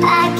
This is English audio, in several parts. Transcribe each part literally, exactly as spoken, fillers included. We'll be right back.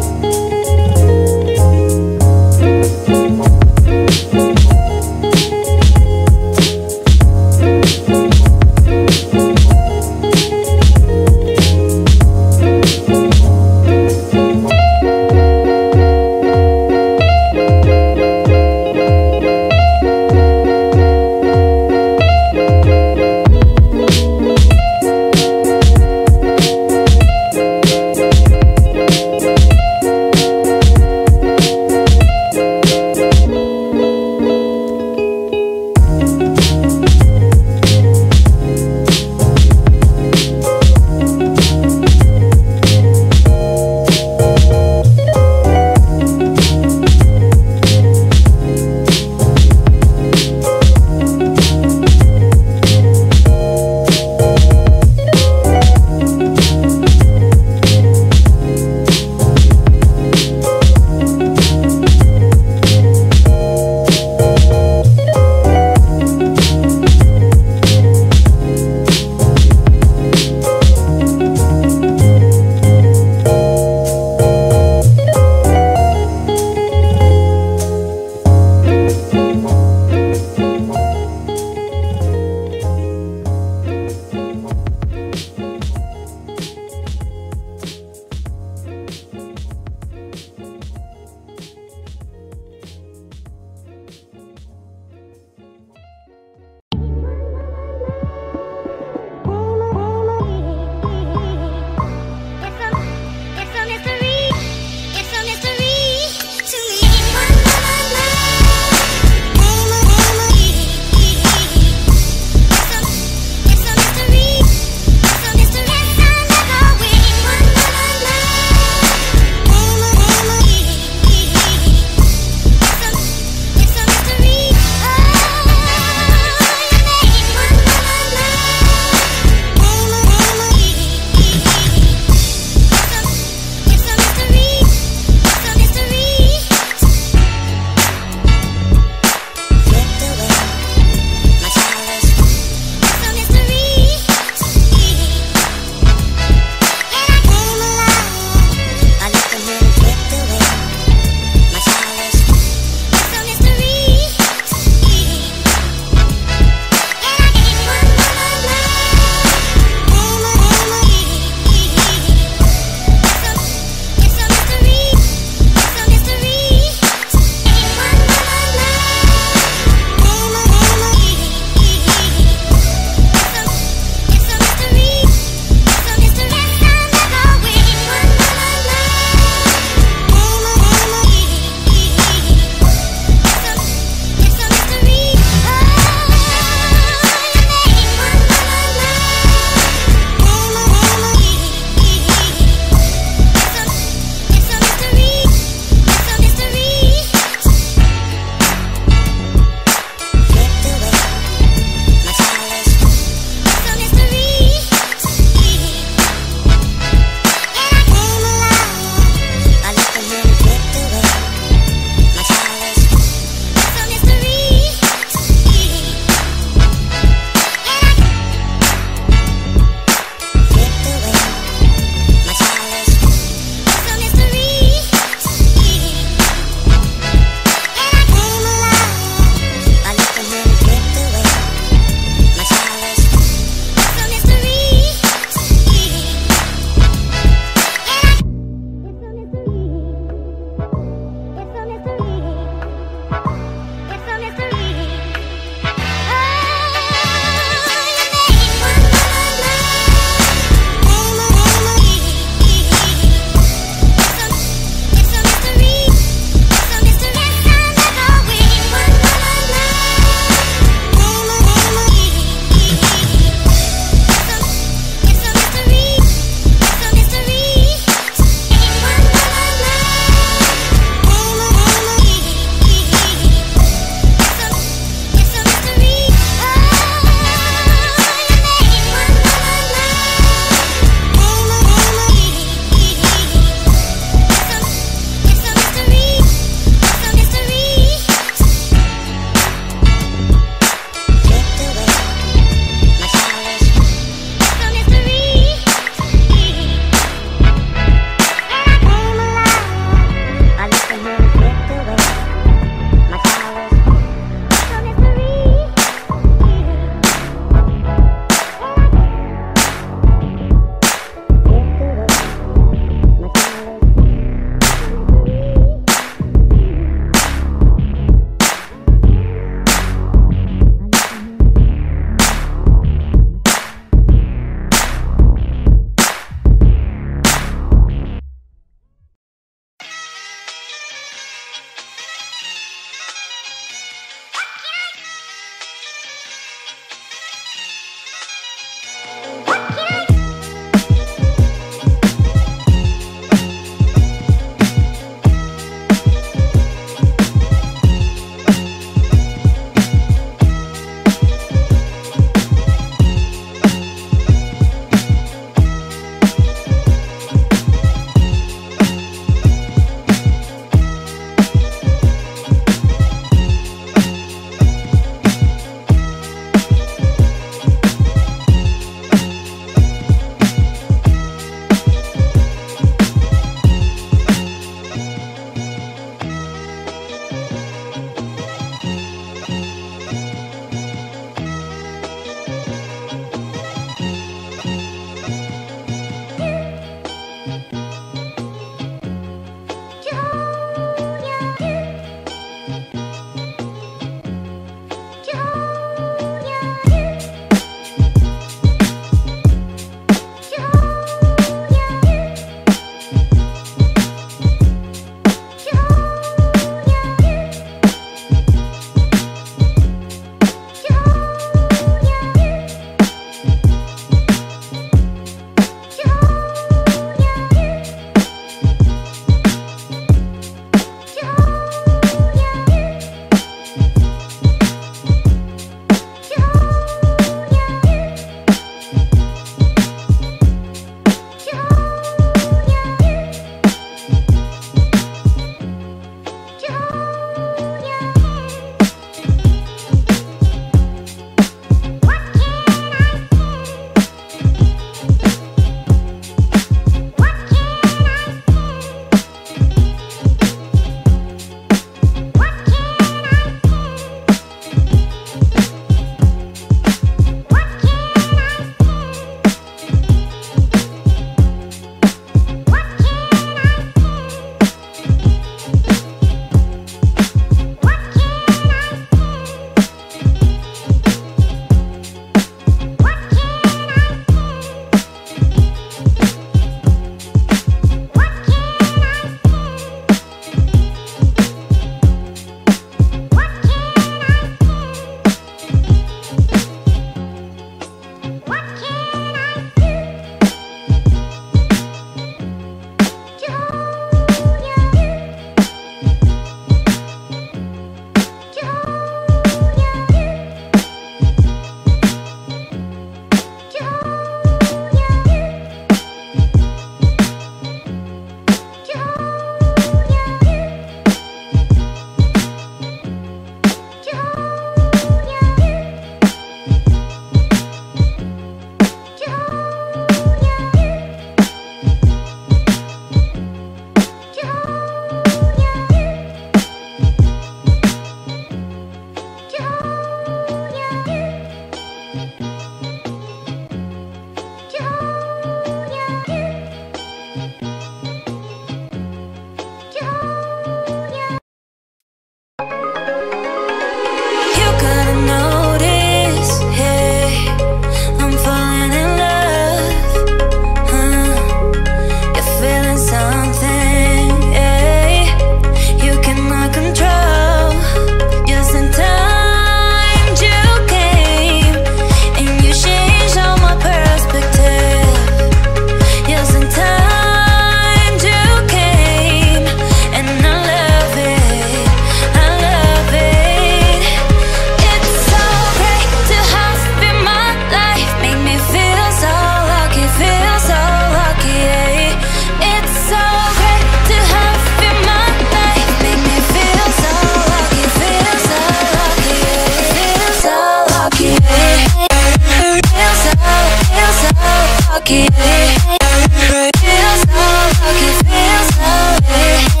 Feels so lucky, feels so lucky. Feels so, feels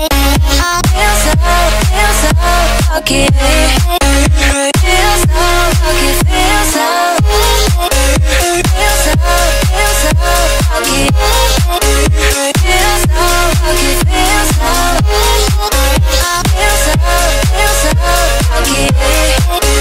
so lucky. Feels so lucky, feels so lucky. Feels so, feels so lucky. Feels so lucky, feels so lucky. Feels so, feels so lucky. Feels so lucky, feels so lucky.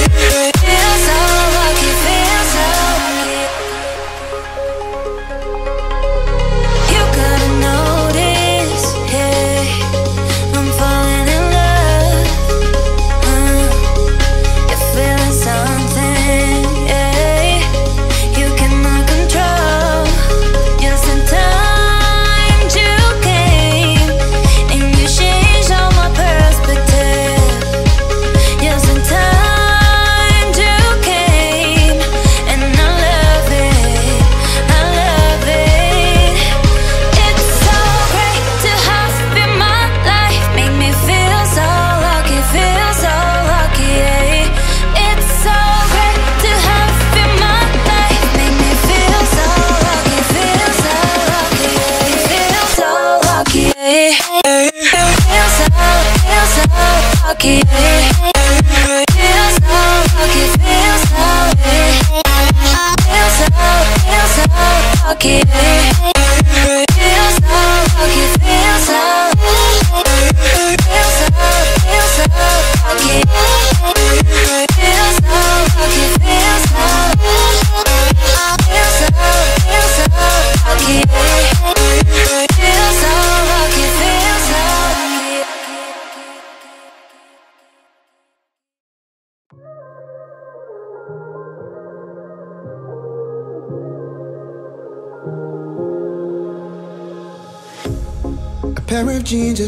Pair of jeans, a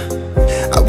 I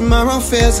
Tomorrow feels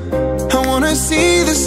I wanna see the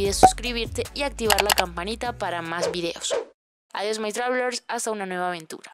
olvides suscribirte y activar la campanita para más videos. Adiós my travelers, hasta una nueva aventura.